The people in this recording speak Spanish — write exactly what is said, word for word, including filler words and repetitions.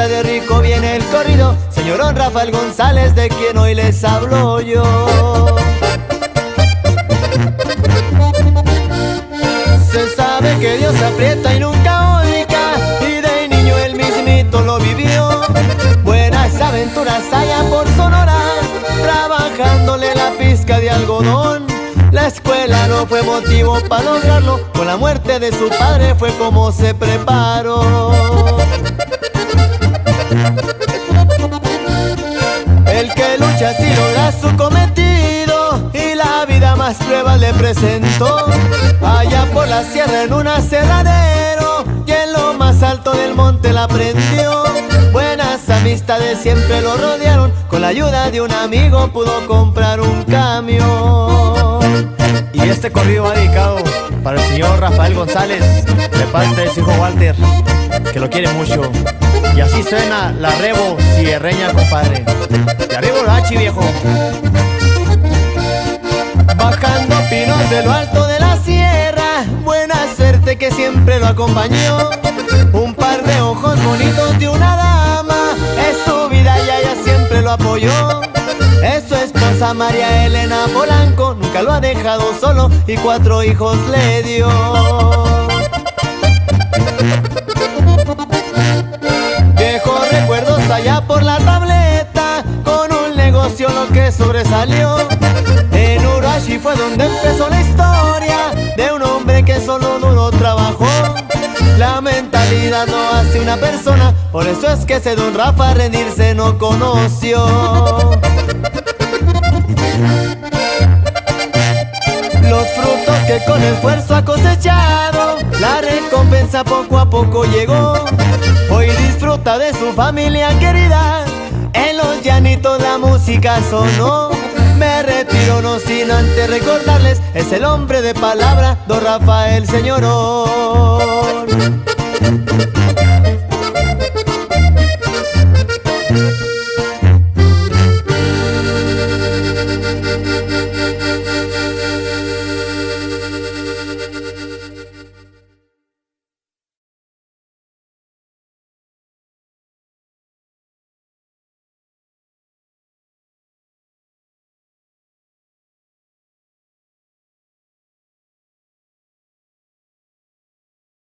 canta de rico viene el corrido, señor Don Rafael González, de quien hoy les hablo yo. Se sabe que Dios aprieta y nunca obliga, y de niño el mismito lo vivió. Buenas aventuras allá por Sonora, trabajándole la pizca de algodón. La escuela no fue motivo para lograrlo, con la muerte de su padre fue como se preparó. El que lucha así logra su cometido, y la vida más pruebas le presentó. Allá por la sierra en un aserradero, y en lo más alto del monte la prendió. Buenas amistades siempre lo rodearon, con la ayuda de un amigo pudo comprar un camión. Y este corrido va dedicado para el señor Rafael González, de parte de su hijo Walter, que lo quiere mucho. Y así suena la rebo sierreña, compadre. Y arriba Uruachi, viejo. Bajando pinos de lo alto de la sierra, buena suerte que siempre lo acompañó. Un par de ojos bonitos de una dama, es su vida y ella siempre lo apoyó. Es su esposa María Elena Polanco, nunca lo ha dejado solo y cuatro hijos le dio. Viejos recuerdos allá por la tableta, con un negocio lo que sobresalió. En Uruachi fue donde empezó la historia de un hombre que solo duro trabajó. La mentalidad no hace una persona, por eso es que ese Don Rafa rendirse no conoció. Los frutos que con esfuerzo ha cosechado, la recompensa poco a poco llegó. Hoy disfruta de su familia querida, en los llanitos la música sonó. Me retiro no sin antes recordarles, es el hombre de palabra, Don Rafael señorón.